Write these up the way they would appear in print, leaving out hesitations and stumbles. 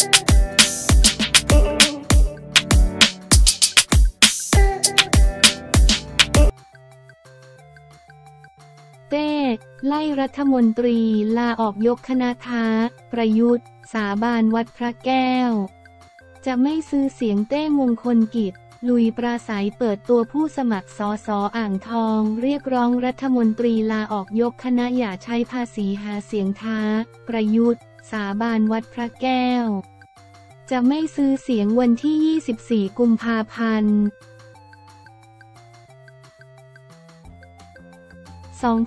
เต้ไล่รัฐมนตรีลาออกยกคณะท้าประยุทธ์สาบานวัดพระแก้วจะไม่ซื้อเสียงเต้มงคลกิจลุยปราศัยเปิดตัวผู้สมัครสสอ่างทองเรียกร้องรัฐมนตรีลาออกยกคณะอย่าใช้ภาษีหาเสียงท้าประยุทธ์สาบานวัดพระแก้วจะไม่ซื้อเสียงวันที่ 24 กุมภาพันธ์2566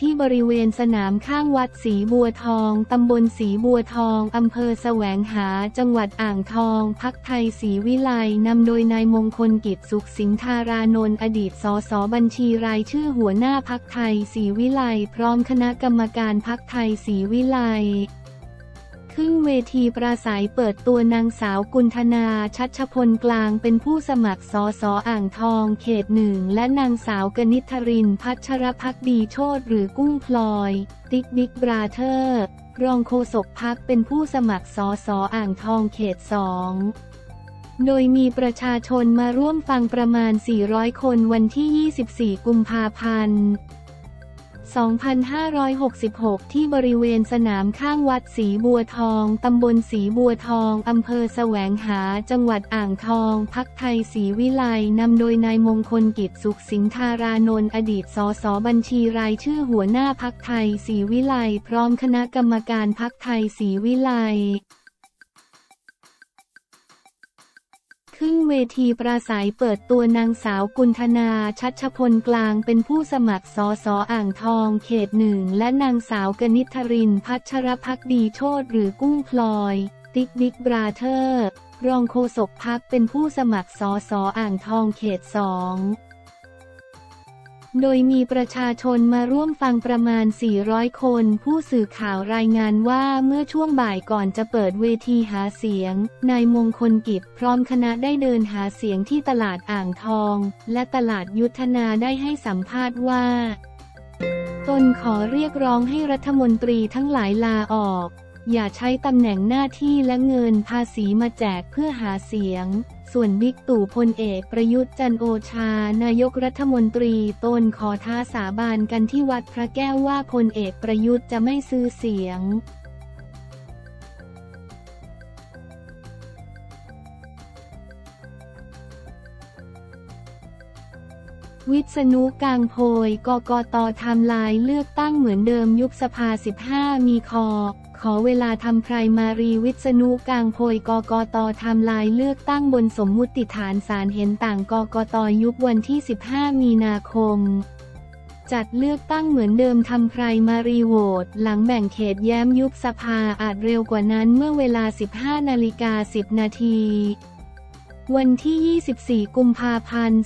ที่บริเวณสนามข้างวัดศรีบัวทองตำบลศรีบัวทองอำเภอแสวงหาจังหวัดอ่างทองพรรคไทยศรีวิไลนำโดยนายมงคลกิจสุขสิงธารานนท์อดีตสสบัญชีรายชื่อหัวหน้าพรรคไทยศรีวิไลพร้อมคณะกรรมการพรรคไทยศรีวิไลขึ้นเวทีปราศัยเปิดตัวนางสาวกุณธนาชัชพลกลางเป็นผู้สมัครสสอ่างทองเขตหนึ่งและนางสาวกนิษฐรินพัชรภักดีโชติหรือกุ้งพลอยติ๊กบิ๊กบราเธอร์รองโฆษกพรรคเป็นผู้สมัครสสอ่างทองเขต2โดยมีประชาชนมาร่วมฟังประมาณ400คนวันที่ 24 กุมภาพันธ์2566 ที่บริเวณสนามข้างวัดศรีบัวทองตำบลศรีบัวทองอำเภอแสวงหาจังหวัดอ่างทองพรรคไทยศรีวิไลนำโดยนายมงคลกิจสุขสิงธารานนท์อดีตสสบัญชีรายชื่อหัวหน้าพรรคไทยศรีวิไลพร้อมคณะกรรมการพรรคไทยศรีวิไลขึ้นเวทีปราศัยเปิดตัวนางสาวกุณธนาชัชพลกลางเป็นผู้สมัครสสอ่างทองเขตหนึ่งและนางสาวกนิษฐรินพัชรภักดีโชติหรือกุ้งพลอยติ๊กบิ๊กบราเธอร์รองโฆษกพรรคเป็นผู้สมัครสสอ่างทองเขต2โดยมีประชาชนมาร่วมฟังประมาณ400คนผู้สื่อข่าวรายงานว่าเมื่อช่วงบ่ายก่อนจะเปิดเวทีหาเสียงนายมงคลกิจพร้อมคณะได้เดินหาเสียงที่ตลาดอ่างทองและตลาดยุทธนาได้ให้สัมภาษณ์ว่าตนขอเรียกร้องให้รัฐมนตรีทั้งหลายลาออกอย่าใช้ตำแหน่งหน้าที่และเงินภาษีมาแจกเพื่อหาเสียงส่วนบิ๊กตู่พลเอกประยุทธ์จันทร์โอชานายกรัฐมนตรีตนขอท้าสาบานกันที่วัดพระแก้วว่าพลเอกประยุทธ์จะไม่ซื้อเสียงวิษณุ กางโพยกกต.ไทม์ไลน์เลือกตั้งเหมือนเดิมยุบสภา15มีคขอเวลาทำไพรมารีวิษณุ กางโพยกกต.ไทม์ไลน์เลือกตั้งบนสมมุติฐานศาลเห็นต่างกกต.ยุบวันที่15มีนาคมจัดเลือกตั้งเหมือนเดิมทำไพรมารีโหวตหลังแบ่งเขตแย้มยุบสภาอาจเร็วกว่านั้นเมื่อเวลา 15:10 นาทีวันที่ 24 กุมภาพันธ์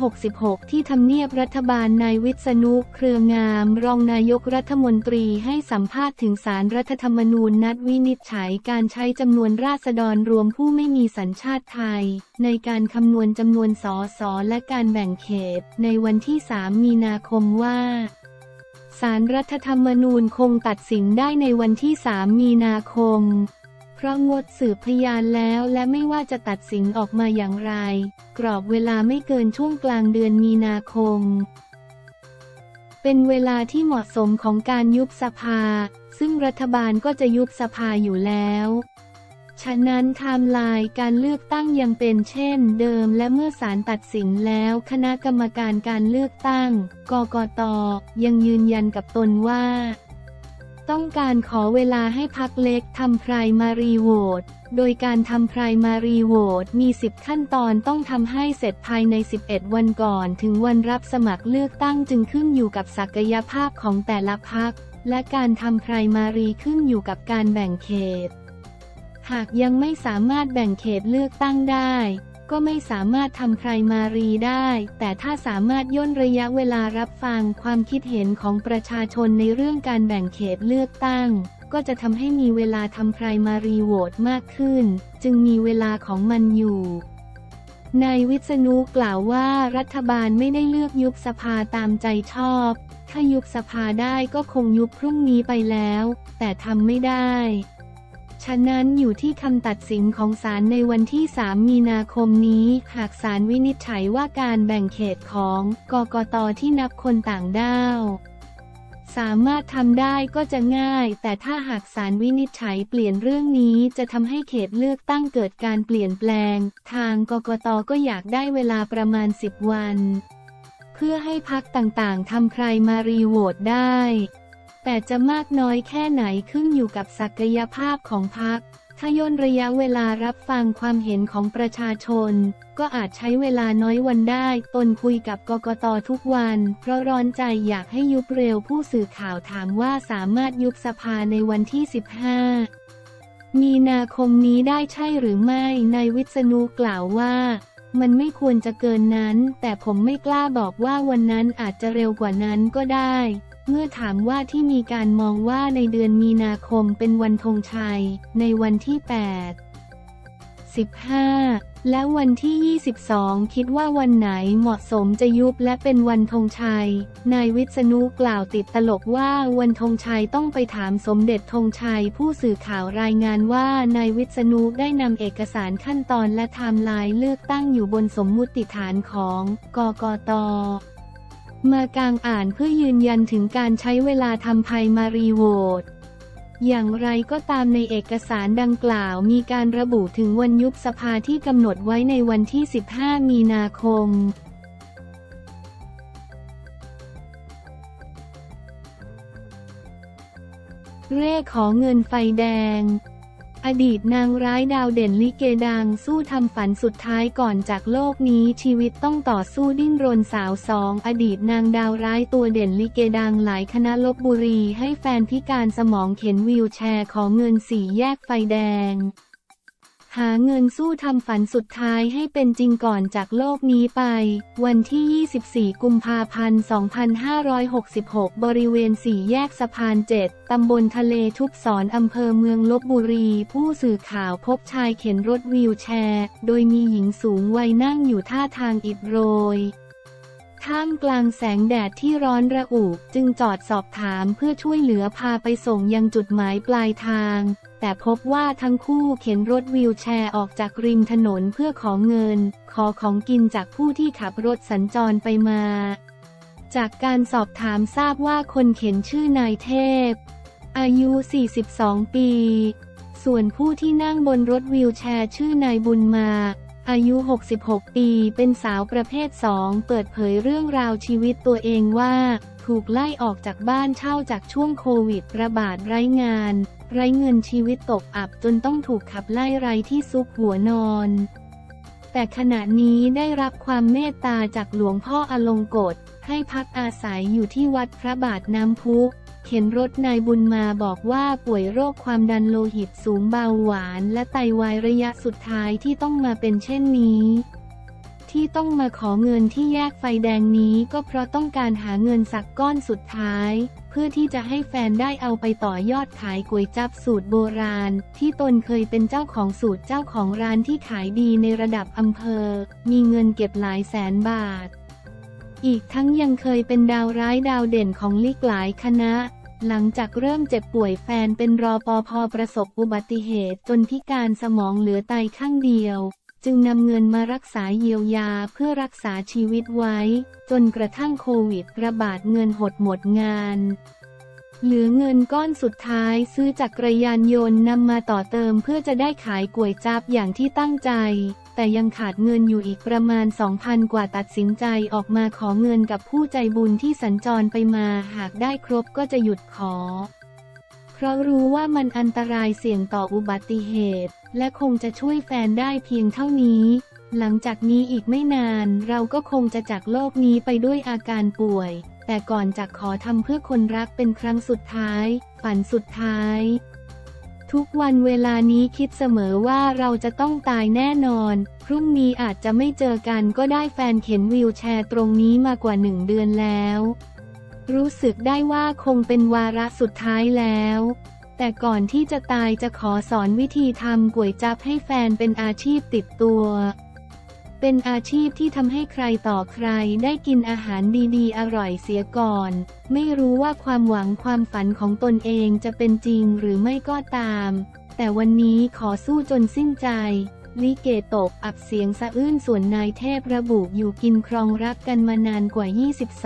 2566 ที่ทำเนียบรัฐบาลนายวิษณุ เครืองามรองนายกรัฐมนตรีให้สัมภาษณ์ถึงศาลรัฐธรรมนูญนัดวินิจฉัยการใช้จำนวนราษฎรรวมผู้ไม่มีสัญชาติไทยในการคำนวณจำนวนสสและการแบ่งเขตในวันที่ 3 มีนาคมว่าศาลรัฐธรรมนูญคงตัดสินได้ในวันที่ 3 มีนาคมเพราะงดสืบพยานแล้วและไม่ว่าจะตัดสินออกมาอย่างไรกรอบเวลาไม่เกินช่วงกลางเดือนมีนาคมเป็นเวลาที่เหมาะสมของการยุบสภาซึ่งรัฐบาลก็จะยุบสภาอยู่แล้วฉะนั้นไทม์ไลน์การเลือกตั้งยังเป็นเช่นเดิมและเมื่อศาลตัดสินแล้วคณะกรรมการการเลือกตั้งกกต.ยังยืนยันกับตนว่าต้องการขอเวลาให้พรรคเล็กทำไพรมารีโหวตโดยการทำไพรมารีโหวตมี10ขั้นตอนต้องทำให้เสร็จภายใน11วันก่อนถึงวันรับสมัครเลือกตั้งจึงขึ้นอยู่กับศักยภาพของแต่ละพรรคและการทำไพรมารีขึ้นอยู่กับการแบ่งเขตหากยังไม่สามารถแบ่งเขตเลือกตั้งได้ก็ไม่สามารถทำไพรมารีได้แต่ถ้าสามารถย่นระยะเวลารับฟังความคิดเห็นของประชาชนในเรื่องการแบ่งเขตเลือกตั้งก็จะทำให้มีเวลาทำไพรมารีโหวตมากขึ้นจึงมีเวลาของมันอยู่นายวิษณุกล่าวว่ารัฐบาลไม่ได้เลือกยุบสภาตามใจชอบถ้ายุบสภาได้ก็คงยุบพรุ่งนี้ไปแล้วแต่ทำไม่ได้ ฉะนั้นอยู่ที่คำตัดสินของศาลในวันที่ 3 มีนาคมนี้หากศาลวินิจฉัยว่าการแบ่งเขตของกกต.ที่นับคนต่างด้าวสามารถทำได้ก็จะง่ายแต่ถ้าหากศาลวินิจฉัยเปลี่ยนเรื่องนี้จะทำให้เขตเลือกตั้งเกิดการเปลี่ยนแปลงทางกกต.ก็อยากได้เวลาประมาณ 10 วันเพื่อให้พรรคต่างๆทำใครมารีโหวตได้แต่จะมากน้อยแค่ไหนขึ้นอยู่กับศักยภาพของพรรคถ้าย่นระยะเวลารับฟังความเห็นของประชาชนก็อาจใช้เวลาน้อยวันได้ตนคุยกับกกต.ทุกวันเพราะร้อนใจอยากให้ยุบเร็วผู้สื่อข่าวถามว่าสามารถยุบสภาในวันที่ 15 มีนาคมนี้ได้ใช่หรือไม่นายวิษณุกล่าวว่ามันไม่ควรจะเกินนั้นแต่ผมไม่กล้าบอกว่าวันนั้นอาจจะเร็วกว่านั้นก็ได้เมื่อถามว่าที่มีการมองว่าในเดือนมีนาคมเป็นวันธงชัยในวันที่ 8-15 และวันที่ 22 คิดว่าวันไหนเหมาะสมจะยุบและเป็นวันธงชัยนายวิษณุกล่าวติดตลกว่าวันธงชัยต้องไปถามสมเด็จธงชัยผู้สื่อข่าวรายงานว่านายวิษณุได้นำเอกสารขั้นตอนและไทม์ไลน์เลือกตั้งอยู่บนสมมุติฐานของกกต.มากางอ่านเพื่อยืนยันถึงการใช้เวลาทำไพมารีโหวตอย่างไรก็ตามในเอกสารดังกล่าวมีการระบุถึงวันยุบสภาที่กำหนดไว้ในวันที่ 15 มีนาคมเร่ขอเงินไฟแดงอดีตนางร้ายดาวเด่นลิเกดังสู้ทำฝันสุดท้ายก่อนจากโลกนี้ชีวิตต้องต่อสู้ดิ้นรนสาวสองอดีตนางดาวร้ายตัวเด่นลิเกดังหลายคณะลพบุรีให้แฟนพิการสมองเข็นวีลแชร์ขอเงิน4 แยกไฟแดงหาเงินสู้ทำฝันสุดท้ายให้เป็นจริงก่อนจากโลกนี้ไปวันที่ 24 กุมภาพันธ์ 2566 บริเวณ4 แยกสะพาน 7 ตำบลทะเลทุบศรอำเภอเมืองลพบุรีผู้สื่อข่าวพบชายเข็นรถวีลแชร์โดยมีหญิงสูงวัยนั่งอยู่ท่าทางอิดโรยท่ามกลางแสงแดดที่ร้อนระอุจึงจอดสอบถามเพื่อช่วยเหลือพาไปส่งยังจุดหมายปลายทางแต่พบว่าทั้งคู่เข็นรถวีลแชร์ออกจากริมถนนเพื่อขอเงินขอของกินจากผู้ที่ขับรถสัญจรไปมาจากการสอบถามทราบว่าคนเข็นชื่อนายเทพอายุ 42 ปีส่วนผู้ที่นั่งบนรถวีลแชร์ชื่อนายบุญมาอายุ 66 ปีเป็นสาวประเภท 2เปิดเผยเรื่องราวชีวิตตัวเองว่าถูกไล่ออกจากบ้านเช่าจากช่วงโควิดระบาดไร้งานไร้เงินชีวิตตกอับจนต้องถูกขับไล่ไร้ที่ซุกหัวนอนแต่ขณะนี้ได้รับความเมตตาจากหลวงพ่ออลงกฎให้พักอาศัยอยู่ที่วัดพระบาทน้ำพุเข็นรถนายบุญมาบอกว่าป่วยโรคความดันโลหิตสูงเบาหวานและไตวายระยะสุดท้ายที่ต้องมาเป็นเช่นนี้ที่ต้องมาขอเงินที่แยกไฟแดงนี้ก็เพราะต้องการหาเงินสักก้อนสุดท้ายเพื่อที่จะให้แฟนได้เอาไปต่อยอดขายก๋วยจั๊บสูตรโบราณที่ตนเคยเป็นเจ้าของสูตรเจ้าของร้านที่ขายดีในระดับอำเภอมีเงินเก็บหลายแสนบาทอีกทั้งยังเคยเป็นดาวร้ายดาวเด่นของลิกหลายคณะหลังจากเริ่มเจ็บป่วยแฟนเป็นรปภ.ประสบอุบัติเหตุจนพิการสมองเหลือไตข้างเดียวจึงนำเงินมารักษาเยียวยาเพื่อรักษาชีวิตไว้จนกระทั่งโควิดระบาดเงินหมดงานเหลือเงินก้อนสุดท้ายซื้อจักรยานยนต์นำมาต่อเติมเพื่อจะได้ขายก๋วยจั๊บอย่างที่ตั้งใจแต่ยังขาดเงินอยู่อีกประมาณ 2,000 กว่าตัดสินใจออกมาขอเงินกับผู้ใจบุญที่สัญจรไปมาหากได้ครบก็จะหยุดขอเพราะรู้ว่ามันอันตรายเสี่ยงต่ออุบัติเหตุและคงจะช่วยแฟนได้เพียงเท่านี้หลังจากนี้อีกไม่นานเราก็คงจะจากโลกนี้ไปด้วยอาการป่วยแต่ก่อนจากขอทำเพื่อคนรักเป็นครั้งสุดท้ายฝันสุดท้ายทุกวันเวลานี้คิดเสมอว่าเราจะต้องตายแน่นอนพรุ่งนี้อาจจะไม่เจอกันก็ได้แฟนเข็นวีลแชร์ตรงนี้มากว่า1 เดือนแล้วรู้สึกได้ว่าคงเป็นวาระสุดท้ายแล้วแต่ก่อนที่จะตายจะขอสอนวิธีทำก๋วยจั๊บให้แฟนเป็นอาชีพติดตัวเป็นอาชีพที่ทำให้ใครต่อใครได้กินอาหารดีๆอร่อยเสียก่อนไม่รู้ว่าความหวังความฝันของตนเองจะเป็นจริงหรือไม่ก็ตาม แต่วันนี้ขอสู้จนสิ้นใจลิเกตกอับเสียงสะอื้นส่วนนายเทพระบุอยู่กินครองรักกันมานานกว่า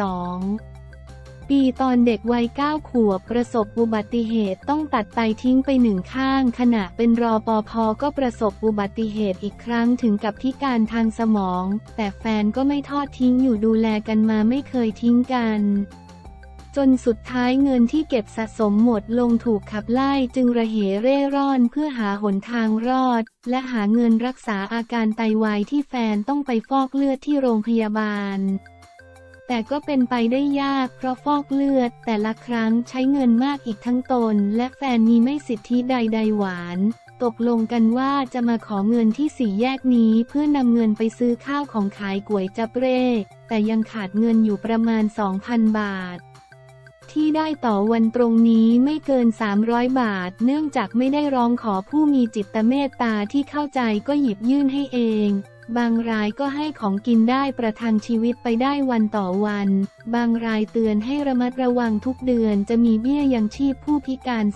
22 ปีตอนเด็กวัย9 ขวบประสบอุบัติเหตุต้องตัดไตทิ้งไป1ข้างขณะเป็นรปภ.ก็ประสบอุบัติเหตุอีกครั้งถึงกับพิการทางสมองแต่แฟนก็ไม่ทอดทิ้งอยู่ดูแลกันมาไม่เคยทิ้งกันจนสุดท้ายเงินที่เก็บสะสมหมดลงถูกขับไล่จึงระเหเร่ร่อนเพื่อหาหนทางรอดและหาเงินรักษาอาการไตวายที่แฟนต้องไปฟอกเลือดที่โรงพยาบาลแต่ก็เป็นไปได้ยากเพราะฟอกเลือดแต่ละครั้งใช้เงินมากอีกทั้งตนและแฟนมีไม่สิทธิใดๆหวานตกลงกันว่าจะมาขอเงินที่4 แยกนี้เพื่อนำเงินไปซื้อข้าวของขายก๋วยจั๊บเร่แต่ยังขาดเงินอยู่ประมาณ 2,000 บาทที่ได้ต่อวันตรงนี้ไม่เกิน300บาทเนื่องจากไม่ได้ร้องขอผู้มีจิตเมตตาที่เข้าใจก็หยิบยื่นให้เองบางรายก็ให้ของกินได้ประทังชีวิตไปได้วันต่อวันบางรายเตือนให้ระมัดระวังทุกเดือนจะมีเบี้ยยังชีพผู้พิการ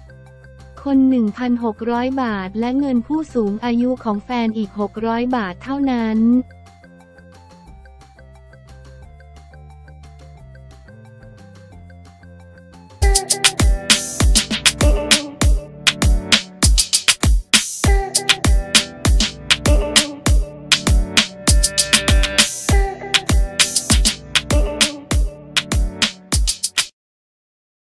2 คน 1,600 บาทและเงินผู้สูงอายุของแฟนอีก600 บาทเท่านั้น